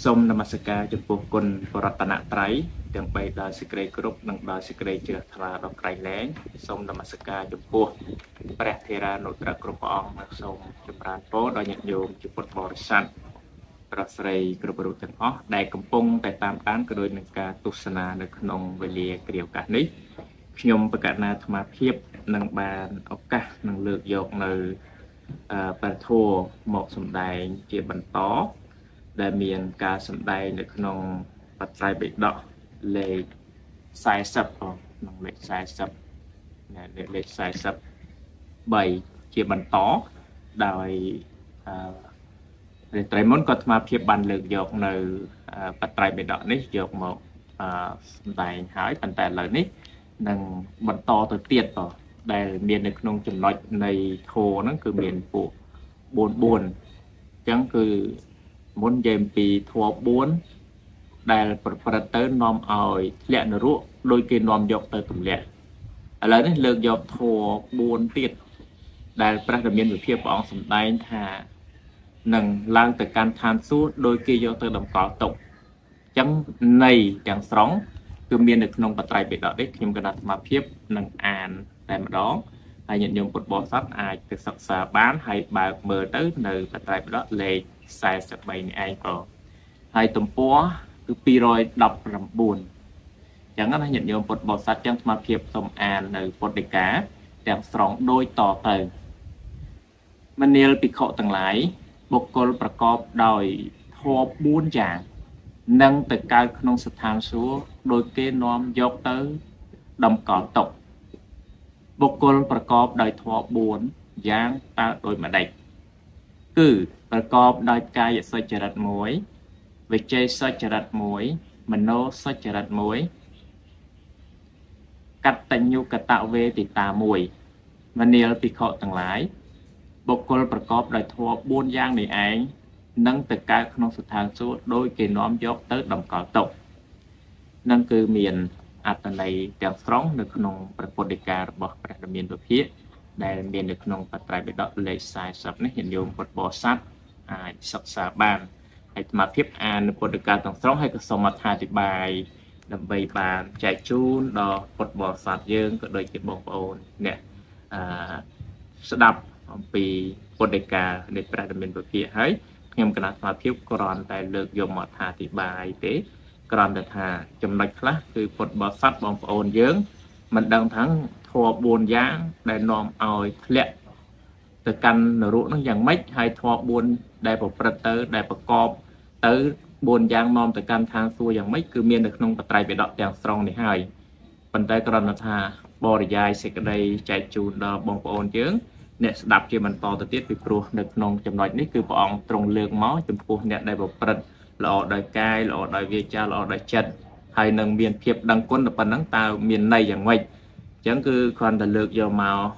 Sông Namaskar cho cô Kun Ratana Trai, đường bay đa secret group nâng đa secret chưa thà đọc cài lén. Sông Namaskar cho cô Prathera Nutra Group on sông Chupran Po đòi nhận dụng Chupot Borisan. Prasray Group Group Tân Ho, đại công pong tại tam tán cơ đôi nâng ca Tusana được nông về lìa kiểu cả nấy. Nhôm và cả na tham hiệp nâng bàn ốc cả nâng lược dọc nơi bàn thua một sông đại chỉ bàn tó. Đại miền ca sân bay được nông bật trai bị đỏ lệ sai sập nông lệ sai sập lệ sai sập 7 chia bàn tó đòi để trái muốn có tham hiệp bàn lược dọc nơi bật trai bị đỏ nít dọc một đại hải bàn tài lợi nít nâng bàn to tới tiệt ở đại miền được nông chủng loại này thô nó cứ miền phụ buồn buồn chẳng cứ muốn dành vì thua 4 đài là tới nòm ỏi lẹ nó ruộng đôi kia nòm dọc tới tùm lẹ ở lớn lượng dọc thua 4 tiết đài là phát miên với phía bóng xâm tay thà nâng lang tới can than suốt đôi kia dọc tới đồng có tổng chẳng này chẳng sóng cứ miên được nông bật trai bị đỏ đích nhưng cái đặt mà phía nâng án tại mà đó hay nhận dụng một bó sát ai từ sạc xa bán hay bà mơ tới nơi bật trai bị đỏ lệ sai sắp bay này ai có hai tầm phố cứ pi rồi đọc làm buồn chẳng hạn nhận nhiều một bọt sát chẳng mà phiệp tổng an ở một đề cá đẹp sóng đôi tỏ tờ mình nêu bị khổ tầng lái một con bà có đòi thua buôn dạng nâng từ cao nông sạch hàng xuống đôi kê nóm dốc tới đồng cỏ tộc một con bà có đòi thua buôn dạng ta đôi mà đạch cứ bà có đôi cây sơ chở đặt muối về chơi sơ chở đặt muối mình nô sơ chở đặt muối cắt tận nhu cắt tạo về thì tà mùi và nêu thì khổ tầng lái bộ con bà có đòi thua buôn giang để anh nâng từ các nông sự thang số đôi kỳ nóm dốc tới đồng cỏ tộc nâng cư miền ạt tầng này đẹp sóng được nông bà có đề ca bỏ ra miền đột hiếp đại miền được nông bật trai bị đọt lệ sai sập nó hiện dùng một bó sát sập xa bàn hay mà tiếp an của được cả tổng số hay cơ sông mặt hai bài đầm bầy bàn chạy chun đo một bó sát dương của đôi chiếc bóng ồn nè sẽ đọc vì của đề cả để ra được miền đột kia ấy nhưng cái mà tiếp còn tại được dùng một hai bài tế còn được hà chùm lạch lá từ một bó sát bóng ồn dương mình đang thắng thua buồn giáng để nòm ỏi lệ từ căn nở ruộng nó dạng mách hay thua buồn để bộ phật tới để bộ cọp tới buồn giáng nòm từ căn thang xua dạng mách cứ miên được nông bật trai bị đọt dạng strong này hay phần tay còn là thà bò dài sẽ cái đây chạy chùn đờ bông ồn chướng nè đạp cho mình to từ tiết bị pro được nông chậm nói nít cứ bọn trong lượng máu chậm phù nhận để bộ phật lọ đời cai lọ đời vi cha lọ đời chân hay nâng miền kiếp đăng quân là phần nắng tàu miền này dạng mách chẳng cứ còn là lược dầu màu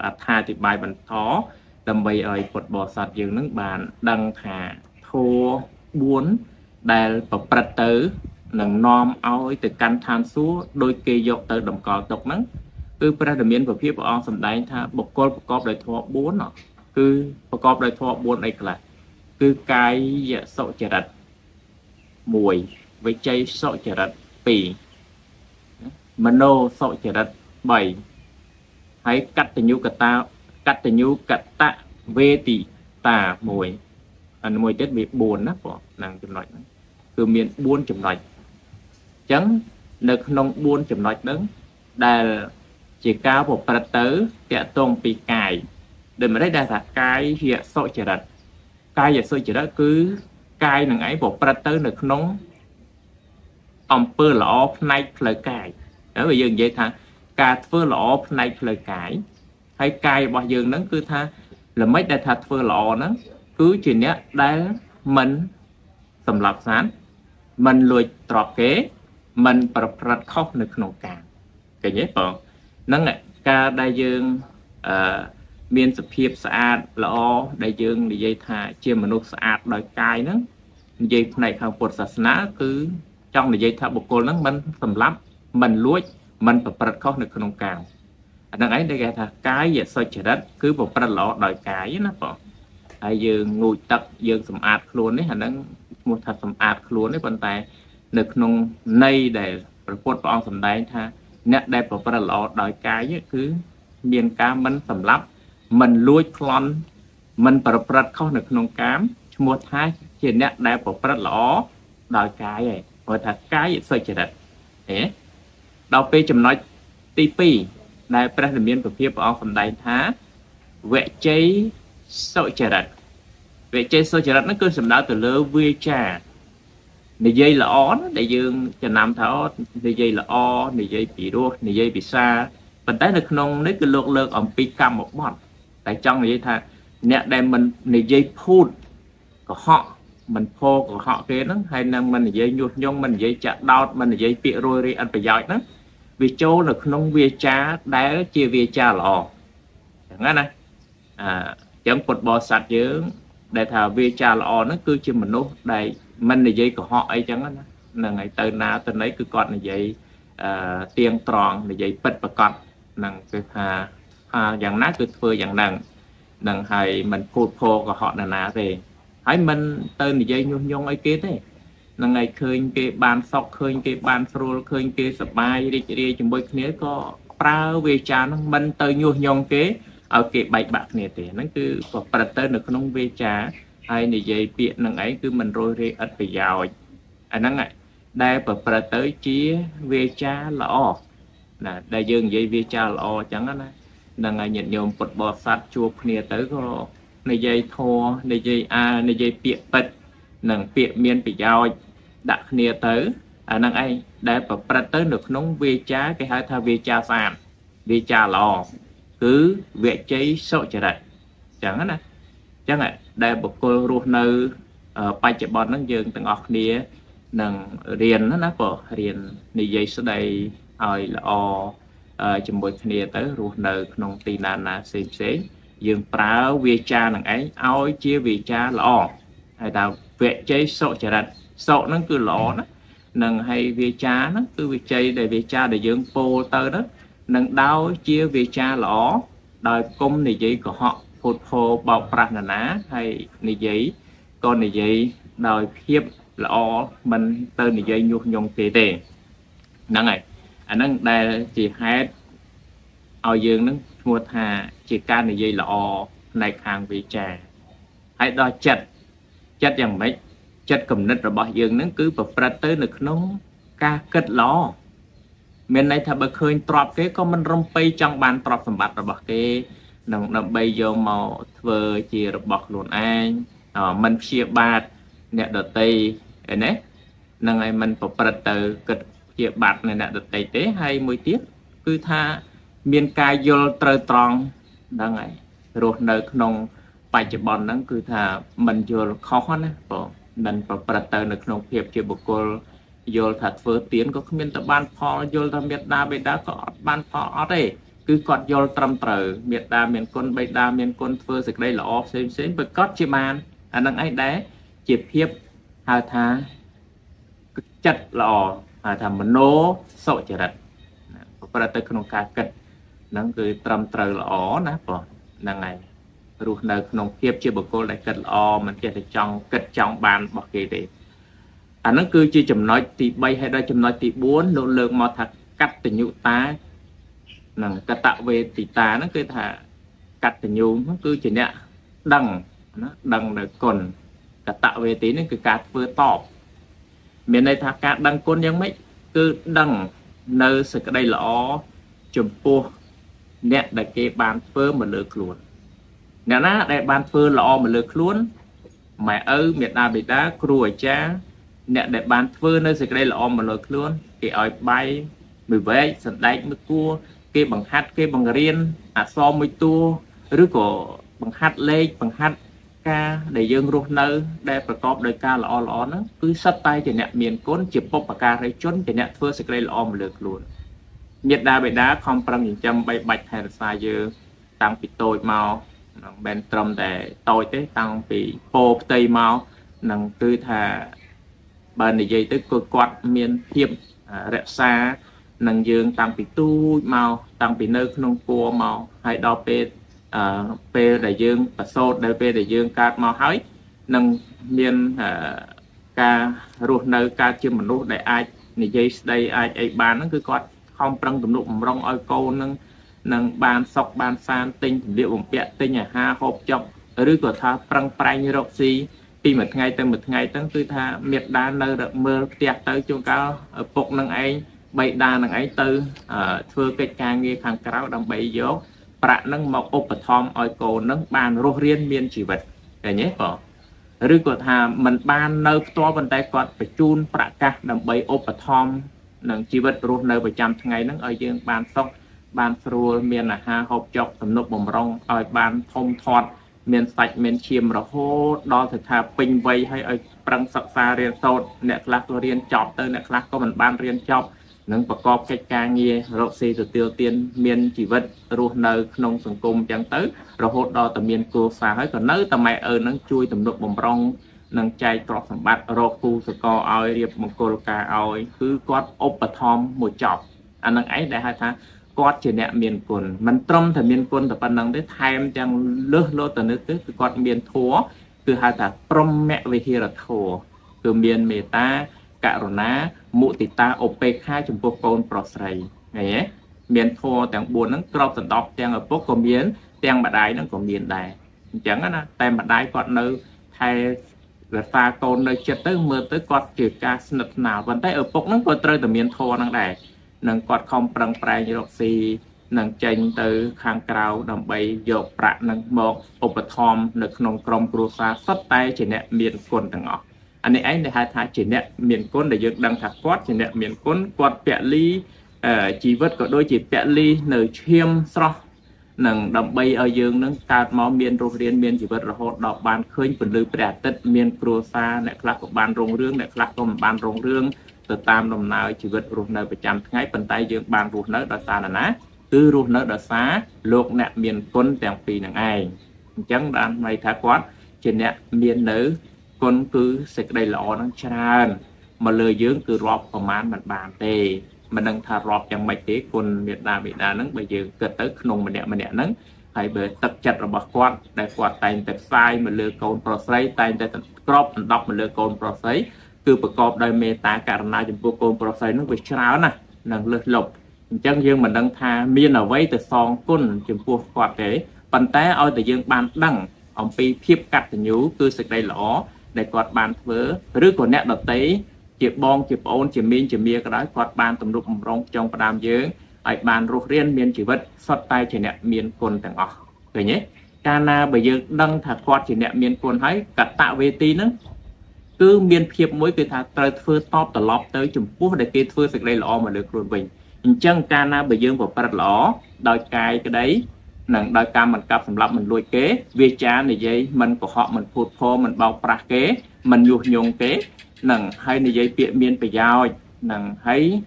áp hai thì bài bản thó đầm bầy ơi một bò sạt dương nước bàn đăng thả thô buồn đài và bật tử nâng nòm ôi từ căn than xuống đôi kia dọc tới đồng cỏ tộc nắng cứ ra được miễn của phía bọn ông xâm đánh tha bọc con cọp đời thọ bốn nó cứ cọp đời thọ bốn ấy là cứ cái sậu chả đặt mùi với chay sậu chả đặt pì mano sọ chở đất 7 hãy cắt từ nhu cắt tạ về tỷ tà mùi ăn mùi tết bị buồn á bỏ nàng chấm nói cứ miền buôn chấm nói chẳng được nông buôn chấm nói đứng đà chỉ cao một phần tứ kẹt tôm bị cài để mà đấy đa là cái hiện sọ chở đất cái hiện sọ chở đất cứ cái nàng ấy một phần tứ được nông ông pơ là off night lời cài ở bây giờ vậy tha cà phơ lọ này lời cãi hay cài bao giờ nó cứ tha là mấy đại thật phơ lọ nó cứ chuyện nhé đá mình tầm lọc sáng mình lùi trọt kế mình bật khóc được nổ càng cái nhé bọn nó ngại ca đại dương miền sập hiệp xa lọ đại dương thì dây tha chia mà nốt xa đòi cài nó dây này không bột sạch ná cứ trong là dây tha bộ cô nó mình tầm lắm mình lối mình phải bật khóc được không cao đằng ấy đây là cái giờ soi trời đất cứ một phần lọ đòi cái nó bỏ ai dương ngồi tập dương sầm ạt luôn đấy hành năng một thật phẩm áp luôn đấy vận tải được nông nay để report vào phẩm đấy tha nét đẹp của phần lọ đòi cái những thứ miền cá mình phẩm lắm mình lôi con mình phần không được nông cám một hai chỉ nét đẹp của phần lọ đòi cái này một thật cái sợi chỉ đặt thế đào phê chấm nói tivi đại phần thành viên của phía vào phẩm đấy tha vệ chế sợi chỉ đặt về chơi sơ chở đất nó cứ sầm đá từ lỡ vui trà để dây là ó để dương cho nam thảo để dây là o để dây bị đuôi để dây bị xa phần tái được nông lấy cái lược lược ở pi cam một bọn tại trong vậy thà nè đem mình để dây phun của họ mình phô của họ kia nó hay là mình dây nhuột nhông mình dây chặt đau mình dây bị rồi đi ăn phải giỏi đó vì châu được nông vía trà đá chia vía trà lò nghe này chẳng cột bò sạch chứ để thà vi trà lò nó cứ chìm mình nốt đây mình là dây của họ ấy chẳng là ngày tới na tới lấy cứ con là dây tiền tròn là dây bật và con nằng cái hà dạng nát cứ phơi dạng nằng hay mình cột phô của họ là ná về hãy mình tới là dây nhung nhung ấy kia thế là ngày khơi cái bàn sọc khơi cái bàn sôi khơi cái sập bay đi chơi chúng bơi kia có prao vi trà nó mình tới nhung nhung kế ở cái bài bạc này thì nó cứ có phần tên được không về trà hay là dây tiện năng ấy cứ mình rồi thì ắt phải giàu anh nói đây và tới chia về trà lọ là đại dương dây về trà lọ chẳng đó là ngày nhận nhôm bột bò sạch chuột này tới có này dây thô này dây a này dây tiện bật năng tiện miên phải giàu đặt này tới anh năng ấy đây và tới được không về trà cái hai thao về trà sàn về trà lọ cứ vệ cháy sọ trở lại chẳng nè chẳng ạ đây một cô ruột nơi bài chạy bọn nó dừng từng ọt nìa nâng riêng nó có riêng nì dây số đây ai là o chùm bụi nìa tới ruột nơi nông tì nà xìm xế dừng phá vệ cha nâng ấy ôi chia vệ cha là o hay là vệ cháy sọ trở lại sọ nó cứ lọ nó nâng hay vệ cha nó cứ vệ cháy để vệ cha để dừng phô tơ đó nâng đau chia về cha lõ đòi công này giấy của họ phụt hồ bọc rạc ná hay này giấy con này giấy đòi khiếp lõ mình tên này giấy nhuột nhung tê tê nâng này anh nâng đây chỉ hết ao dương nâng mua thà chỉ ca này giấy lõ này hàng về trà hãy đo chặt chặt rằng mấy chặt cầm nít rồi bỏ dương nâng cứ bọc ra tới được nó ca kết lõ mình này thà bậc khơi trọp cái có mình rong pay trong bàn trọp sầm bạt rồi bậc cái nằm bay vô màu vừa chỉ rồi bậc luôn anh mình chia bạt nè đợt tây đấy nè ngày mình phải bật từ cực chia bạt này nè đợt tây tế hay mùi tiết cứ tha miền cai vô trời tròn đang ngày ruột nơi nông bài chụp bòn nắng cứ tha mình vô khó nè mình phải bật từ nơi nông hiệp chưa bậc cô vô thật vừa tiến có không biết tập ban phò vô tập miệt đa bây đá có ban phò đấy cứ còn vô trầm trở miệt đa miền quân bây đa miền quân vừa dịch đây là off xem với cốt chim an anh đang ấy đấy chịp hiếp hai thá chặt lò hai thằng mình nô sọ chả đặt và tới không cả cật nắng cứ trầm trở lò nè còn là ngày ruột đời không hiếp chưa bực cô lại cật lò mình kia thì trong cật trong bàn bọc kỳ để anh nó cứ chỉ chấm nói thì bay hay đây chấm nói thì bốn lượng lượng mà thật cắt từ nhũ tá là cắt tạo về thì tá nó cứ thả cắt từ nhũ nó cứ chỉ nhẹ đằng nó đằng là còn cắt tạo về tí nên cứ cắt vừa to miền đây thả cắt đằng côn giống mấy cứ đằng nơi sự cái đây là chấm po nhẹ để cái bàn phơ mà lược luôn nhẹ ná để bàn phơ lọ mà lược luôn mày ơi miền nam bị đá cua cha nè để bàn phơi nơi sạch đây là om mà lột luôn cái ỏi bay mười vé sạch đánh mực cua cái bằng hát cái bằng riên so mùi tua rứa cổ bằng hát lê bằng hát ca để dương ruột nơi đây phải có đời ca là o nó cứ sắp tay thì nè miền cốn chụp bóc và ca rây chốn thì nè phơi sạch đây là om lột luôn miệt đa bể đá không bằng những trăm bay bạch hay là sai dơ tăng bị tôi màu bên trong để tôi tới tăng bị phô tây màu nằng tư thà bà này dây tới cơ quan miền hiệp rẽ xa nâng dương tăng bị tu màu tăng bị nơi nông cua màu hay đo p đại dương và sốt đại p đại dương cát màu hói nâng miền ca ruột nơi ca chưa mình nuốt để ai này dây đây ai bán nó cứ có không trăng tụm nụ rong ơi cô nâng nâng bàn sọc bàn san tinh liệu bằng bẹt tinh nhà ha hộp chọc rưỡi của tha trăng prai như rọc xi pi một ngày tới tôi tha miệt đa nơi được mơ tiệt tới chuông cao phục nâng ấy bảy đa nâng ấy tư thưa cái ca nghe hàng cáo đồng bảy dấu bạn nâng mọc ốp thom ơi cô nâng bàn ruột riêng miên chỉ vật để nhé bỏ rưỡi của tha mình ban nơi to bàn tay còn phải chun bạ ca đồng bảy ốp thom nâng chỉ vật ruột nơi phải chăm ngày nâng ở dương bàn sọc bàn rùa miền là ha hộp chọc tầm nốt bồng rong ở bàn thông thoát miền sạch miền chiêm rồi hốt đo thực thà pin vây hay ở trăng sập xa riêng sốt nẹt lạc tôi riêng chọc tới nẹt lạc có mình ban riêng chọc nâng và có cái ca nghe rồi xì từ tiêu tiên miền chỉ vật rùa nơi nông sừng cung chẳng tới rồi hốt đo tầm miền cô xa hết còn nỡ tầm mẹ ở nâng chui tầm nốt bồng rong nâng chai trọt sầm bát rồi cu sờ co oi riệp một cô ca oi cứ quát ốp và thom một chọc anh nâng ấy để hai tháng có chỉ nẹt miền quần mình trong thì miền quần tập bản năng để thay em chẳng lướt lô từ nước tức từ con miền thua từ hai ta prom mẹ về thì là thua từ miền mẹ ta cả rồi ná mụ thì ta opec hai chấm bốc con prosray này miền thua chẳng buồn nó cọp tận đọc chẳng ở bốc còn miền chẳng bạt đáy nó còn miền đài chẳng á na tem bạt đáy con nơi thay là ta con nơi chết tới mưa tới con trừ ca nợ nào vẫn thấy ở bốc nó còn rơi từ miền thua năng đài nâng quạt không bằng prai như rốc xì nâng chênh từ kháng cao đồng bày dột bạc nâng một ốp thòm nực nông crom cua xa sắp tay chỉ nẹ miền côn tầng ngọt anh ấy để hai tháng chỉ nẹ miền côn để dựng đăng thạc quát chỉ nẹ miền côn quạt bẹ ly chỉ vớt có đôi chỉ bẹ ly nở chiêm sọ nâng đồng bày ở dương nâng cát máu miền rô riêng miền chỉ vớt rồi hốt đọc bàn khơi phần lư bẹt tất miền cua xa nẹ lạc của bàn rồng rương nẹ lạc của bàn rồng rương từ tam đồng nào chỉ vượt ruột nơi phải chăm ngay phần tay dương bàn ruột nơi đó xa là ná cứ ruột nơi đó xa luộc nẹt miền côn tèng pì nằng ai chẳng đàn mày thả quát trên nẹt miền nữ côn cứ sạch đầy lọ nó tràn mà lời dương cứ rọp còn mán mặt bàn tề mình đang thả rọp chẳng mày tế côn Việt Nam nắng bây giờ cất tới nung mình nẹt nắng hay bởi tập chặt rồi bỏ quát để quát tay tập sai mà lừa côn prosấy tay tập crop đọc mà lừa côn prosấy cứ bật cọp đời mẹ ta cả na chụp bô côn prosay nó bị cháo nè nâng lực lục chân dương mình đang tha miên ở vây từ song côn chụp bô quạt để bàn té oi từ dương bàn đằng ông pi khiếp cắt từ nhú cứ sực đầy lỏ để quạt bàn vỡ rứ của nẹt đợt té chụp bong chụp ôn chụp miên chụp mía cái đó quạt bàn tầm rụp rong trong đam dương ở bàn ruột riêng miên chỉ vật sọt tay chỉ nẹt miên côn tàng ngọ rồi nhé cana bây giờ đang thả quạt chỉ nẹt miên côn thấy cả tạo về ti nữa cứ miên khiếp mỗi cái thà trời phơi to từ lọp tới chùm phú để kia phơi sạch đây lọ mà được rồi bình chân cana bởi dương của bật lọ đòi cài cái đấy nặng đòi cam mình cặp sầm lấp mình lôi kế vi cha này dây mình của họ mình phụt phô mình bao pra kế mình nhụt nhung kế nặng hay này dây tiện miên phải giao nặng thấy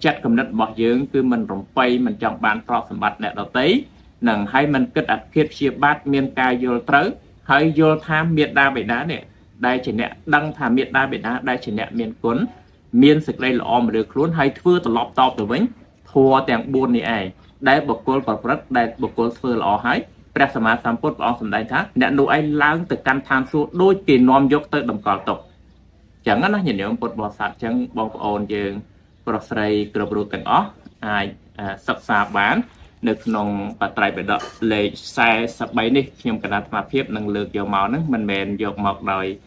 chặt cầm đất bỏ dương cứ mình rồng quay mình chọn bàn to sầm bạch nè đầu tí nặng hay mình kết đặt khiếp chia bát miên cài vô tới hay vô tham miệt đa bị đá nè đây chỉ nẹt đăng thả miệt đa biển đá đây chỉ nẹt miền cuốn miền sực đây lọ mà được cuốn hay thưa từ lọp to từ vĩnh thua tèng buôn này ai đây bậc côn bậc rất đây bậc côn thưa lọ hái bẹt sàm á sàm pốt bọ sàm đại thác nẹt đủ ai láng từ căn tham số đôi kỳ nom dốc tới đồng cỏ tục chẳng á nó nhìn nhớ pốt bọ sạt chẳng bọ ồn dường bọ sậy cờ bùn cảnh ó ai sập sạp bán được nòng và trai bị đập lệ sai sập bấy đi nhưng cả đàn mà phép năng lực dầu màu nó mình mềm dầu mọc rồi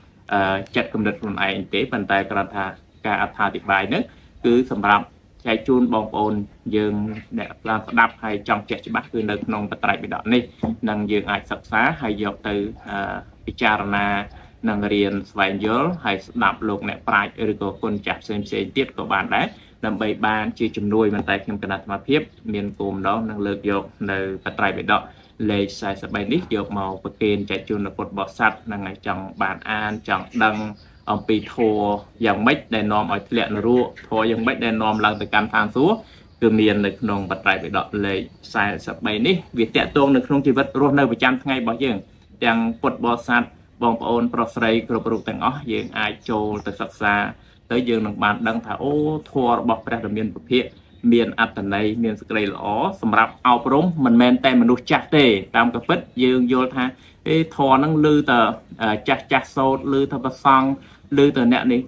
chặt cầm đứt làm ai tế bàn tay cả đàn thà cả thà thịt bài nữa cứ sầm rầm chạy chun bong ồn dường để làm đập hay trong chặt bắt cứ được nòng và trai bị đập đi năng dường ai sập xá hay dầu từ picharna năng riêng vài giờ hay đập luộc nẹp phải rồi có con chặt xem tiết của bạn đấy làm bài ban chia chùm nuôi bàn tay kim cân đặt mà phép miền cùng đó năng lực dọc nơi bàn tay bị đọ lệ sai sập bài nít dọc màu bậc kền chạy chuồn là cột bọ sắt là ngày chẳng bàn an chẳng đăng ông pi thua dòng mít đèn nom ở lệ rùa thua dòng mít đèn nom lần từ căn thang xuống từ miền lực nồng bàn tay bị đọ lệ sai sập bài nít việc tẹt tuôn lực nông chỉ vật luôn nơi bị chăn ngay bao giờ chẳng cột bọ sắt bom ôn prosray cột bọ tàng ó dường ai trồ từ sập xa tới dương đồng bàn đăng thả ô thua bọc ra đồng miền miền ắt này miền sực đầy lỏ sầm rạp ao rốn mình men tay mình đuôi chặt tê tam cặp phết dương vô tha cái thò năng lư tờ chặt sâu lư thà bờ song lư từ nẹt này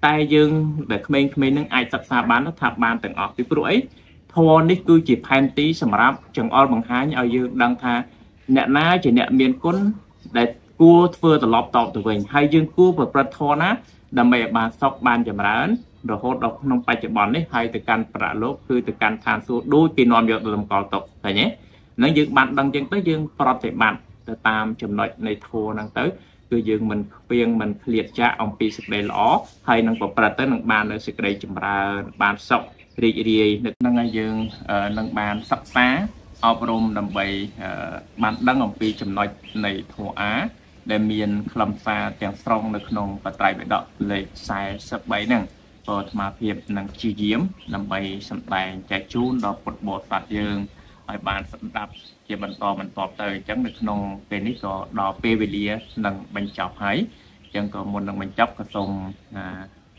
tai dương để mình những ai tập xa bán nó thạp bàn từng ở cái buổi thôi đấy cứ chỉ panty sầm ráp chẳng on bằng hái như ở dương đang tha nẹt na chỉ nẹt miền cún để cua vừa từ lọp tọt từ mình hay dương cua và bật thon á đầm bè bàn sọc bàn chầm rán rồi hốt độc nông bay chầm bón đấy hay từ căn bạ lốp cứ từ căn than xuống đôi kỳ non giờ làm cò tộc phải nhé nó dương bạn đang chân tới dương pro thể bạn từ tam chầm nội này thua đang tới cứ dương mình viên mình liệt cha ông pi sực đầy lõ hay năng của bật tới năng bàn ở sực đầy chầm ra bàn sọc rì rì được năng ai dương năng bàn sắp xá album đầm bè bạn đang ông pi chầm nội này thua á để miền khâm pha tiếng song được nông và tài bị đọt lệ sai sắp bấy nè còn mà việc năng chi diễm làm bày sầm tài chạy chun đọt bột bột phạt dương ở bàn sầm đạp chỉ mình to tới chẳng được nông về nít có đọt pê về lia năng bánh chọc hái chẳng còn một năng bánh chọc có sông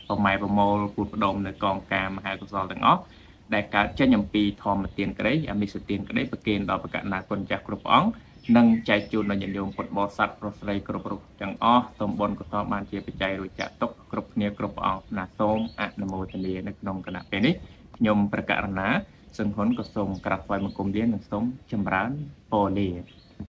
còn mai vào mô cuộc đồng này còn cam hai con giò từng óc đại cả cho nhầm pì thò mà tiền cái đấy mình sẽ tiền cái đấy và kèn đọt và cả là con chặt cục óng năng chạy chun là nhận dụng một bộ sạch rồi lấy cục rục chẳng o tôm bồn của tôm ban chia bị chạy rồi chạy tốc cục nia cục ong là tôm ăn là mồi thì liền được nông cạn bên đấy nhomประกาศนะ sừng hốn của sông cạp vai một cùng điên là sống chầm rán bò lì